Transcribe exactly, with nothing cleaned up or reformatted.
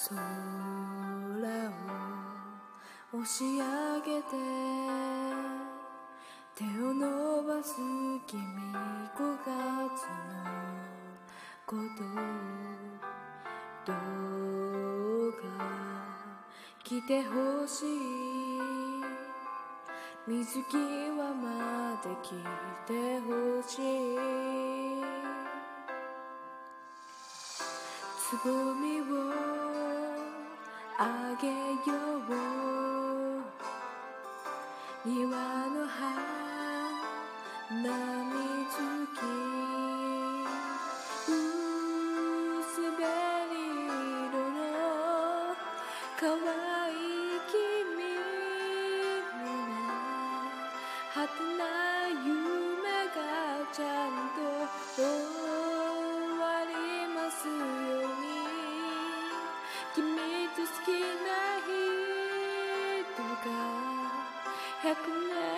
空を押し上げて手を伸ばす君、ごがつのことどうか来てほしい、水際まで来てほしい、つぼみをあげよう、庭の花見月はてな夢がちゃんと終わりますように、君と好きな人がひゃくねん